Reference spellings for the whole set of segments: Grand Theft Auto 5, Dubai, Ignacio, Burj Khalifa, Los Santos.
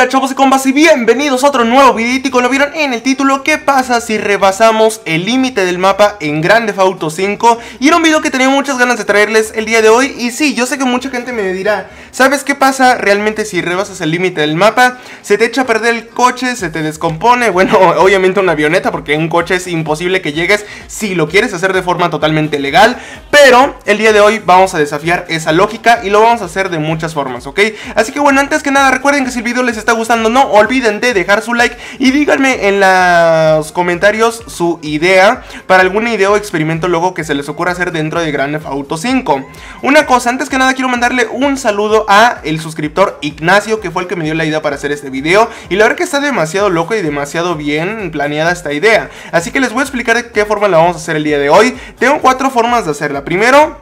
Hola chavos y combas y bienvenidos a otro nuevo videito. Y como lo vieron en el título, ¿qué pasa si rebasamos el límite del mapa en Grand Theft Auto 5? Y era un video que tenía muchas ganas de traerles el día de hoy. Y sí, yo sé que mucha gente me dirá, ¿sabes qué pasa realmente si rebasas el límite del mapa? Se te echa a perder el coche, se te descompone, bueno, obviamente una avioneta, porque en un coche es imposible que llegues si lo quieres hacer de forma totalmente legal. Pero el día de hoy vamos a desafiar esa lógica y lo vamos a hacer de muchas formas, ¿ok? Así que bueno, antes que nada recuerden que si el video les está gustando, no olviden de dejar su like y díganme en los comentarios su idea para alguna idea o experimento luego que se les ocurra hacer dentro de Grand Theft Auto 5. Una cosa, antes que nada quiero mandarle un saludo a el suscriptor Ignacio, que fue el que me dio la idea para hacer este video, y la verdad que está demasiado loco y demasiado bien planeada esta idea, así que les voy a explicar de qué forma la vamos a hacer el día de hoy. Tengo cuatro formas de hacerla. Primero,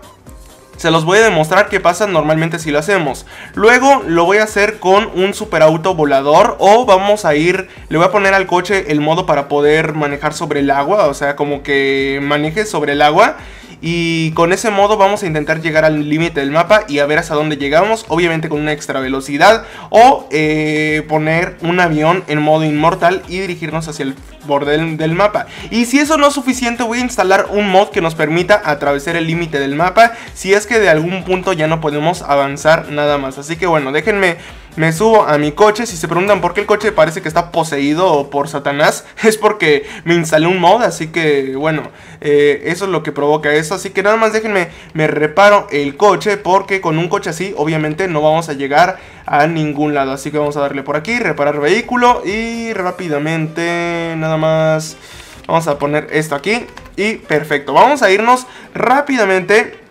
se los voy a demostrar qué pasa normalmente si lo hacemos. Luego lo voy a hacer con un superauto volador, o vamos a ir, le voy a poner al coche el modo para poder manejar sobre el agua, o sea, como que maneje sobre el agua. Y con ese modo vamos a intentar llegar al límite del mapa y a ver hasta dónde llegamos, obviamente con una extra velocidad. O poner un avión en modo inmortal y dirigirnos hacia el borde del mapa. Y si eso no es suficiente, voy a instalar un mod que nos permita atravesar el límite del mapa si es que de algún punto ya no podemos avanzar nada más. Así que bueno, déjenme, me subo a mi coche. Si se preguntan por qué el coche parece que está poseído por Satanás, es porque me instalé un mod, así que bueno, eso es lo que provoca eso. Así que nada más déjenme, me reparo el coche, porque con un coche así obviamente no vamos a llegar a ningún lado. Así que vamos a darle por aquí, reparar vehículo, y rápidamente nada más vamos a poner esto aquí. Y perfecto, vamos a irnos rápidamente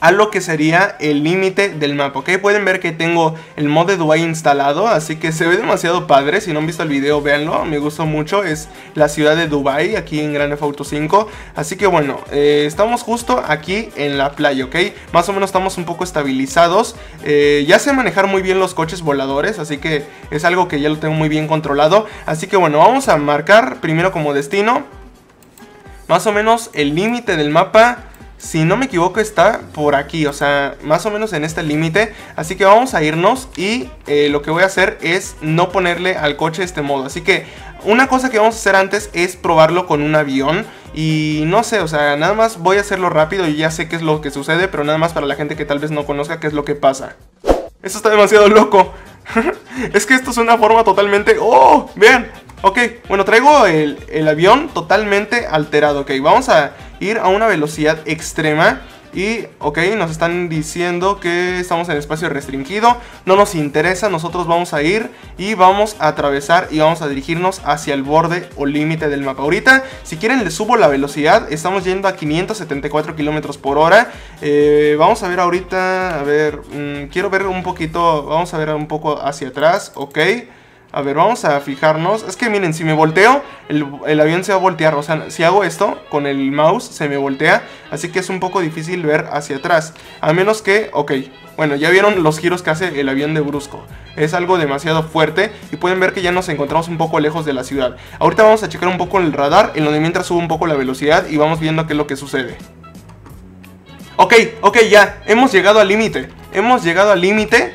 a lo que sería el límite del mapa, ¿ok? Pueden ver que tengo el mod de Dubai instalado, así que se ve demasiado padre. Si no han visto el video, véanlo, me gustó mucho. Es la ciudad de Dubai, aquí en Grand Theft Auto 5. Así que bueno, estamos justo aquí en la playa, ¿ok? Más o menos estamos un poco estabilizados. Ya sé manejar muy bien los coches voladores, así que es algo que ya lo tengo muy bien controlado. Así que bueno, vamos a marcar primero como destino más o menos el límite del mapa. Si no me equivoco está por aquí, o sea, más o menos en este límite. Así que vamos a irnos y lo que voy a hacer es no ponerle al coche este modo. Así que una cosa que vamos a hacer antes es probarlo con un avión. Y no sé, o sea, nada más voy a hacerlo rápido y ya sé qué es lo que sucede, pero nada más para la gente que tal vez no conozca qué es lo que pasa. Esto está demasiado loco. Es que esto es una forma totalmente... ¡Oh! Vean. Ok, bueno, traigo el avión totalmente alterado. Ok, vamos a ir a una velocidad extrema. Y, ok, nos están diciendo que estamos en espacio restringido. No nos interesa, nosotros vamos a ir y vamos a atravesar y vamos a dirigirnos hacia el borde o límite del mapa. Ahorita, si quieren, les subo la velocidad. Estamos yendo a 574 kilómetros por hora. Vamos a ver ahorita, a ver, quiero ver un poquito, vamos a ver un poco hacia atrás, ok. A ver, vamos a fijarnos. Es que miren, si me volteo, el avión se va a voltear. O sea, si hago esto con el mouse, se me voltea. Así que es un poco difícil ver hacia atrás. A menos que, ok, bueno, ya vieron los giros que hace el avión de brusco. Es algo demasiado fuerte. Y pueden ver que ya nos encontramos un poco lejos de la ciudad. Ahorita vamos a checar un poco el radar, en donde mientras subo un poco la velocidad y vamos viendo qué es lo que sucede. Ok, ok, ya, hemos llegado al límite. Hemos llegado al límite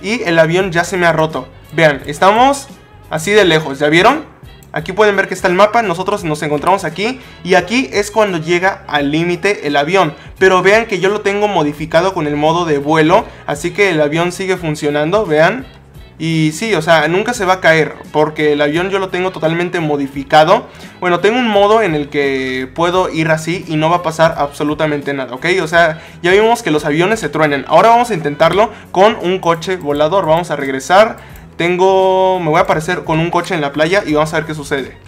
y el avión ya se me ha roto. Vean, estamos así de lejos, ¿ya vieron? Aquí pueden ver que está el mapa, nosotros nos encontramos aquí. Y aquí es cuando llega al límite el avión. Pero vean que yo lo tengo modificado con el modo de vuelo, así que el avión sigue funcionando, vean. Y sí, o sea, nunca se va a caer, porque el avión yo lo tengo totalmente modificado. Bueno, tengo un modo en el que puedo ir así y no va a pasar absolutamente nada, ¿ok? O sea, ya vimos que los aviones se truenan. Ahora vamos a intentarlo con un coche volador. Vamos a regresar. Me voy a aparecer con un coche en la playa y vamos a ver qué sucede.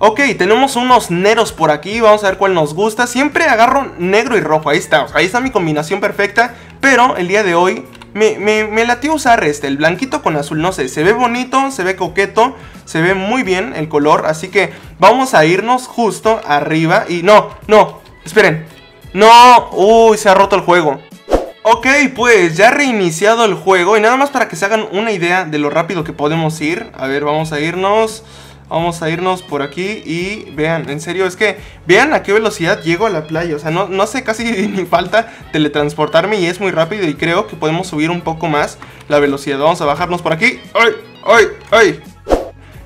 Ok, tenemos unos neros por aquí, vamos a ver cuál nos gusta. Siempre agarro negro y rojo, ahí está, ahí está mi combinación perfecta. Pero el día de hoy me latió usar el blanquito con azul, no sé, se ve bonito, se ve coqueto, se ve muy bien el color. Así que vamos a irnos justo arriba y no, esperen. No, uy, se ha roto el juego. Ok, pues ya reiniciado el juego. Y nada más para que se hagan una idea de lo rápido que podemos ir. A ver, vamos a irnos por aquí. Y vean, en serio, es que vean a qué velocidad llego a la playa. O sea, no hace casi ni falta teletransportarme y es muy rápido. Y creo que podemos subir un poco más la velocidad. Vamos a bajarnos por aquí. ¡Ay! ¡Ay! ¡Ay!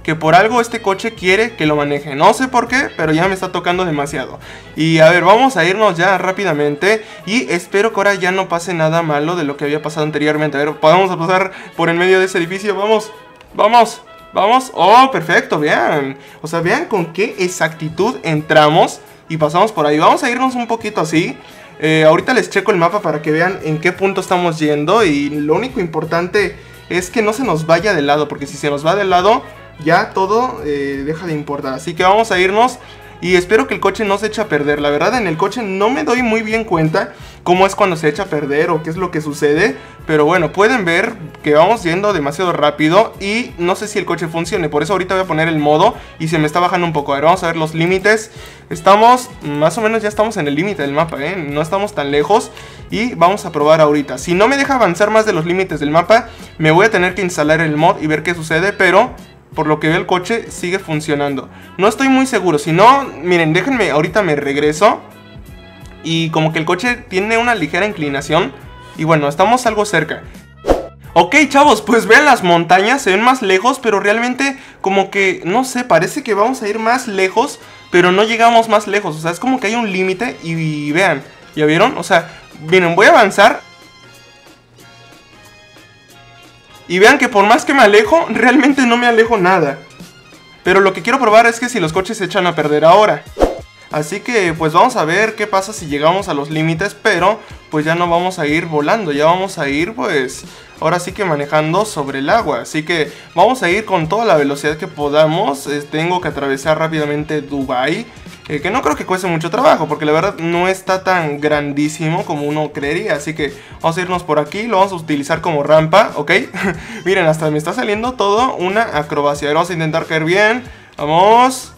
Que por algo este coche quiere que lo maneje. No sé por qué, pero ya me está tocando demasiado. Y a ver, vamos a irnos ya rápidamente. Y espero que ahora ya no pase nada malo de lo que había pasado anteriormente. A ver, vamos a pasar por en medio de ese edificio. ¡Vamos! ¡Vamos! ¡Vamos! ¡Oh, perfecto! ¡Vean! O sea, vean con qué exactitud entramos y pasamos por ahí. Vamos a irnos un poquito así. Ahorita les checo el mapa para que vean en qué punto estamos yendo. Y lo único importante es que no se nos vaya de lado, porque si se nos va de lado... ya todo deja de importar. Así que vamos a irnos y espero que el coche no se eche a perder. La verdad, en el coche no me doy muy bien cuenta cómo es cuando se echa a perder o qué es lo que sucede. Pero bueno, pueden ver que vamos yendo demasiado rápido y no sé si el coche funcione. Por eso ahorita voy a poner el modo y se me está bajando un poco. A ver, vamos a ver los límites. Estamos, más o menos ya estamos en el límite del mapa, ¿eh? No estamos tan lejos y vamos a probar ahorita. Si no me deja avanzar más de los límites del mapa, me voy a tener que instalar el mod y ver qué sucede, pero... por lo que veo el coche sigue funcionando. No estoy muy seguro, si no, miren, déjenme, ahorita me regreso. Y como que el coche tiene una ligera inclinación. Y bueno, estamos algo cerca. Ok, chavos, pues vean las montañas, se ven más lejos, pero realmente como que, no sé, parece que vamos a ir más lejos, pero no llegamos más lejos. O sea, es como que hay un límite y vean, ¿ya vieron? O sea, miren, voy a avanzar. Y vean que por más que me alejo, realmente no me alejo nada. Pero lo que quiero probar es que si los coches se echan a perder ahora. Así que pues vamos a ver qué pasa si llegamos a los límites, pero pues ya no vamos a ir volando, ya vamos a ir pues ahora sí que manejando sobre el agua. Así que vamos a ir con toda la velocidad que podamos. Tengo que atravesar rápidamente Dubai, que no creo que cueste mucho trabajo, porque la verdad no está tan grandísimo como uno creería. Así que vamos a irnos por aquí, lo vamos a utilizar como rampa, ¿ok? Miren, hasta me está saliendo todo una acrobacia. Vamos a intentar caer bien, vamos...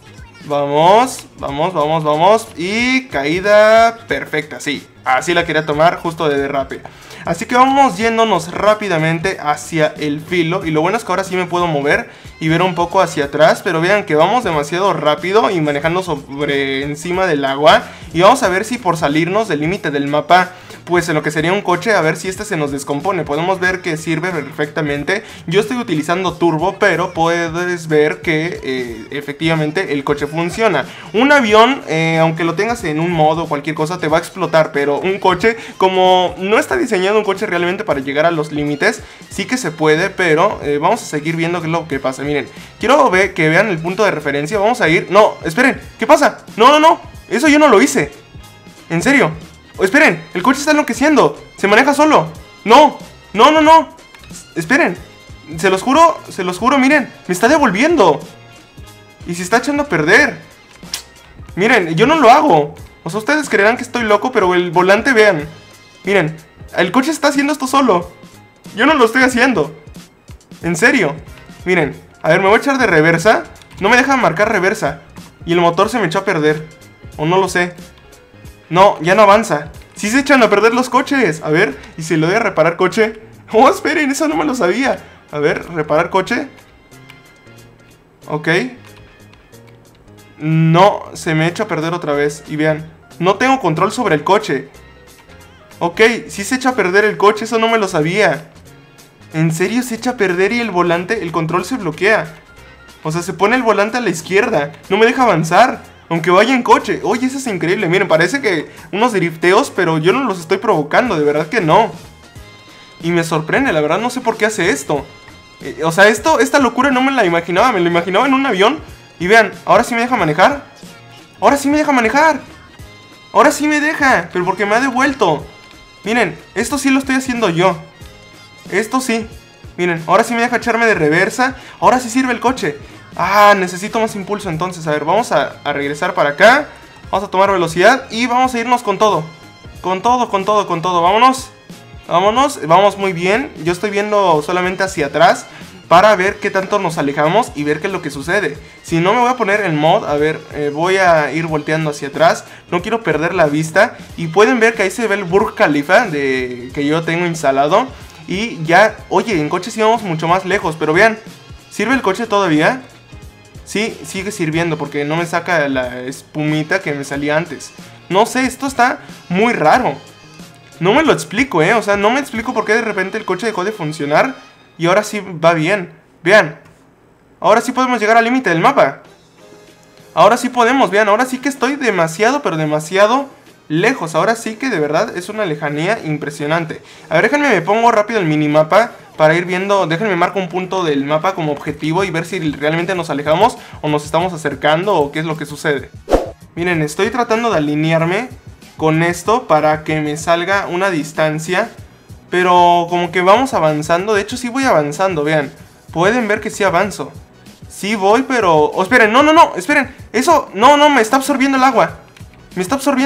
vamos, vamos, vamos, vamos. Y caída perfecta, sí. Así la quería tomar, justo de derrape. Así que vamos yéndonos rápidamente hacia el filo. Y lo bueno es que ahora sí me puedo mover y ver un poco hacia atrás. Pero vean que vamos demasiado rápido y manejando sobre encima del agua. Y vamos a ver si por salirnos del límite del mapa, pues en lo que sería un coche, a ver si este se nos descompone. Podemos ver que sirve perfectamente. Yo estoy utilizando turbo, pero puedes ver que efectivamente el coche funciona. Un avión, aunque lo tengas en un modo o cualquier cosa, te va a explotar. Pero un coche, como no está diseñado un coche realmente para llegar a los límites, sí que se puede, pero vamos a seguir viendo qué es lo que pasa. Miren, quiero que vean el punto de referencia. Vamos a ir... no, esperen, ¿qué pasa? No, no, no, eso yo no lo hice. ¿En serio? Esperen, el coche está enloqueciendo. Se maneja solo. No, no, no, no. Esperen. Se los juro, miren. Me está devolviendo. Y se está echando a perder. Miren, yo no lo hago. O sea, ustedes creerán que estoy loco, pero el volante, vean. Miren, el coche está haciendo esto solo. Yo no lo estoy haciendo. En serio. Miren, a ver, me voy a echar de reversa. No me dejan marcar reversa. Y el motor se me echó a perder. O no lo sé. No, ya no avanza. Sí se echan a perder los coches. A ver, y si lo voy a reparar coche. Oh, esperen, eso no me lo sabía. A ver, reparar coche. Ok. No, se me echa a perder otra vez. Y vean, no tengo control sobre el coche. Ok, sí se echa a perder el coche, eso no me lo sabía. En serio, se echa a perder y el volante, el control se bloquea. O sea, se pone el volante a la izquierda. No me deja avanzar aunque vaya en coche. Oye, eso es increíble. Miren, parece que unos drifteos, pero yo no los estoy provocando, de verdad que no. Y me sorprende, la verdad no sé por qué hace esto. O sea, esta locura no me la imaginaba. Me lo imaginaba en un avión. Y vean, ahora sí me deja manejar. Ahora sí me deja manejar. Ahora sí me deja, pero porque me ha devuelto. Miren, esto sí lo estoy haciendo yo. Esto sí. Miren, ahora sí me deja echarme de reversa. Ahora sí sirve el coche. Ah, necesito más impulso entonces. A ver, vamos a regresar para acá. Vamos a tomar velocidad y vamos a irnos con todo. Con todo, con todo, con todo. Vámonos. Vámonos. Vamos muy bien. Yo estoy viendo solamente hacia atrás para ver qué tanto nos alejamos y ver qué es lo que sucede. Si no, me voy a poner en mod. A ver, voy a ir volteando hacia atrás. No quiero perder la vista. Y pueden ver que ahí se ve el Burj Khalifa que yo tengo instalado. Y ya, oye, en coches íbamos mucho más lejos. Pero vean, ¿sirve el coche todavía? Sí, sigue sirviendo porque no me saca la espumita que me salía antes. No sé, esto está muy raro. No me lo explico, o sea, no me explico por qué de repente el coche dejó de funcionar y ahora sí va bien. Vean, ahora sí podemos llegar al límite del mapa. Ahora sí podemos, vean, ahora sí que estoy demasiado, pero demasiado lejos. Ahora sí que de verdad es una lejanía impresionante. A ver, déjenme, me pongo rápido el minimapa para ir viendo. Déjenme marco un punto del mapa como objetivo y ver si realmente nos alejamos o nos estamos acercando o qué es lo que sucede. Miren, estoy tratando de alinearme con esto para que me salga una distancia, pero como que vamos avanzando. De hecho sí voy avanzando, vean. Pueden ver que sí avanzo. Sí voy, pero... Oh, esperen, no, esperen. Eso, no, me está absorbiendo el agua. Eso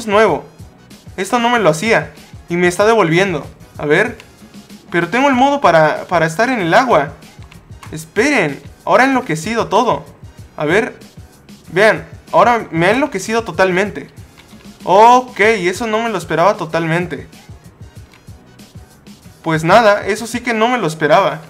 es nuevo. Esto no me lo hacía. Y me está devolviendo. A ver. Pero tengo el modo para estar en el agua. Esperen. Ahora ha enloquecido todo. A ver. Vean. Ahora me ha enloquecido totalmente. Ok, eso no me lo esperaba totalmente. Pues nada, eso sí que no me lo esperaba.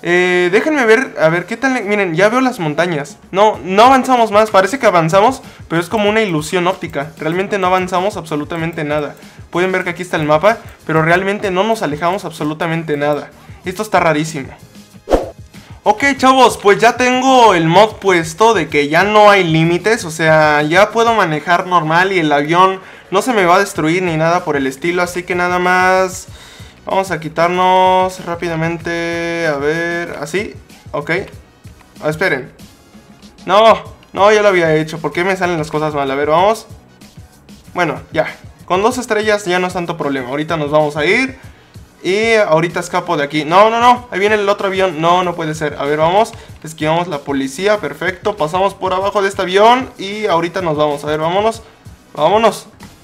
Déjenme ver, a ver qué tal. Miren, ya veo las montañas. No avanzamos más, parece que avanzamos, pero es como una ilusión óptica. Realmente no avanzamos absolutamente nada. Pueden ver que aquí está el mapa, pero realmente no nos alejamos absolutamente nada. Esto está rarísimo. Ok, chavos, pues ya tengo el mod puesto de que ya no hay límites. O sea, ya puedo manejar normal y el avión no se me va a destruir ni nada por el estilo. Así que nada más... Vamos a quitarnos rápidamente, a ver, así, ok. Oh, esperen. No, ya lo había hecho, ¿por qué me salen las cosas mal? A ver, vamos. Bueno, ya, con 2 estrellas ya no es tanto problema, ahorita nos vamos a ir. Y ahorita escapo de aquí, no, ahí viene el otro avión, no puede ser. A ver, vamos, esquivamos la policía, perfecto, pasamos por abajo de este avión y ahorita nos vamos, a ver,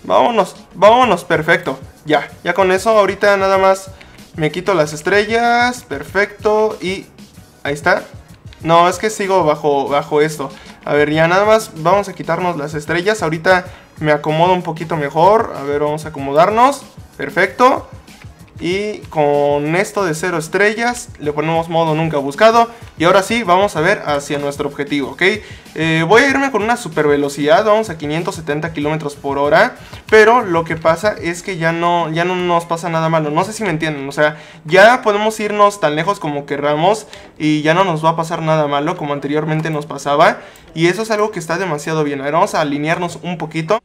vámonos, perfecto. Ya con eso, ahorita nada más me quito las estrellas, perfecto, y ahí está. No, es que sigo bajo esto. A ver, ya nada más vamos a quitarnos las estrellas, ahorita me acomodo un poquito mejor. A ver, vamos a acomodarnos, perfecto. Y con esto de 0 estrellas le ponemos modo nunca buscado. Y ahora sí, vamos a ver hacia nuestro objetivo, ¿ok? Voy a irme con una super velocidad, vamos a 570 kilómetros por hora. Pero lo que pasa es que ya no nos pasa nada malo. No sé si me entienden, o sea, ya podemos irnos tan lejos como querramos y ya no nos va a pasar nada malo como anteriormente nos pasaba. Y eso es algo que está demasiado bien. A ver, vamos a alinearnos un poquito.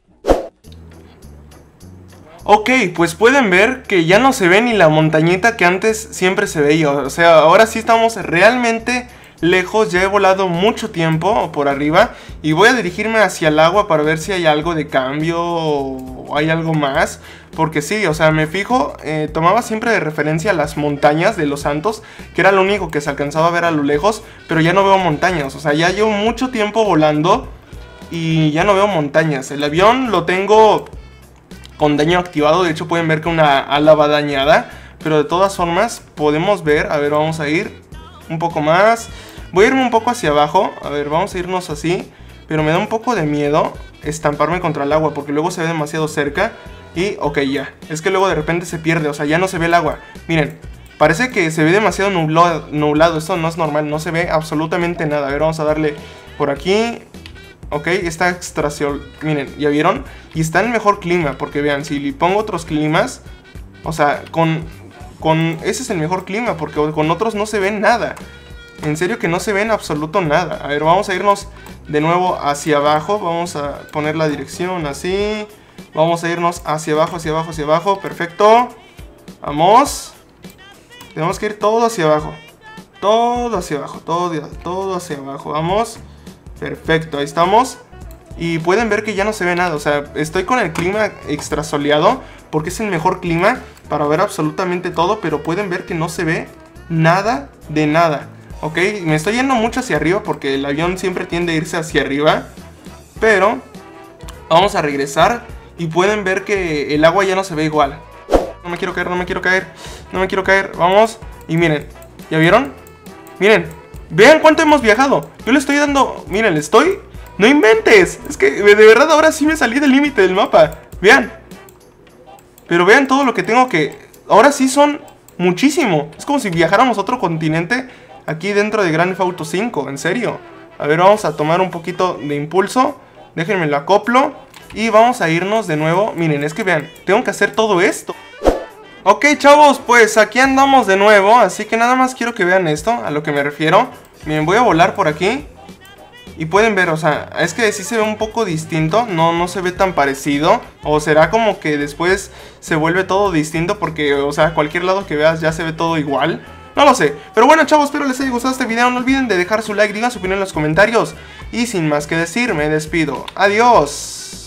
Ok, pues pueden ver que ya no se ve ni la montañita que antes siempre se veía. O sea, ahora sí estamos realmente lejos. Ya he volado mucho tiempo por arriba. Y voy a dirigirme hacia el agua para ver si hay algo de cambio o hay algo más. Porque sí, o sea, me fijo, tomaba siempre de referencia las montañas de Los Santos, que era lo único que se alcanzaba a ver a lo lejos. Pero ya no veo montañas, o sea, ya llevo mucho tiempo volando y ya no veo montañas. El avión lo tengo... con daño activado, de hecho pueden ver que una ala va dañada, pero de todas formas podemos ver, a ver, vamos a ir un poco más, voy a irme un poco hacia abajo, a ver, vamos a irnos así, pero me da un poco de miedo estamparme contra el agua, porque luego se ve demasiado cerca, y ok, ya, es que luego de repente se pierde, o sea, ya no se ve el agua, miren, parece que se ve demasiado nublado, esto no es normal, no se ve absolutamente nada, a ver, vamos a darle por aquí... Ok, está extrasol. Miren, ¿ya vieron? Y está en mejor clima, porque vean, si le pongo otros climas, o sea, con ese es el mejor clima, porque con otros no se ve nada. En serio que no se ve en absoluto nada. A ver, vamos a irnos de nuevo hacia abajo. Vamos a poner la dirección así. Vamos a irnos hacia abajo. Perfecto. Vamos. Tenemos que ir todo hacia abajo. Todo hacia abajo. Vamos. Perfecto, ahí estamos. Y pueden ver que ya no se ve nada. O sea, estoy con el clima extra soleado, porque es el mejor clima para ver absolutamente todo. Pero pueden ver que no se ve nada de nada. Ok, me estoy yendo mucho hacia arriba, porque el avión siempre tiende a irse hacia arriba. Pero vamos a regresar. Y pueden ver que el agua ya no se ve igual. No me quiero caer. Vamos. Y miren, ¿ya vieron? Miren. Vean cuánto hemos viajado. Yo le estoy dando... Miren, le estoy... ¡No inventes! Es que de verdad ahora sí me salí del límite del mapa. Vean. Pero vean todo lo que tengo que... Ahora sí son muchísimo. Es como si viajáramos a otro continente aquí dentro de Grand Theft Auto 5. En serio. A ver, vamos a tomar un poquito de impulso. Déjenme lo acoplo. Y vamos a irnos de nuevo. Miren, es que vean. Tengo que hacer todo esto. Ok, chavos, pues aquí andamos de nuevo. Así que nada más quiero que vean esto, a lo que me refiero. Miren, voy a volar por aquí. Y pueden ver, o sea, es que sí se ve un poco distinto. No se ve tan parecido. O será como que después se vuelve todo distinto porque, o sea, cualquier lado que veas ya se ve todo igual. No lo sé. Pero bueno, chavos, espero les haya gustado este video. No olviden de dejar su like, digan su opinión en los comentarios. Y sin más que decir, me despido. Adiós.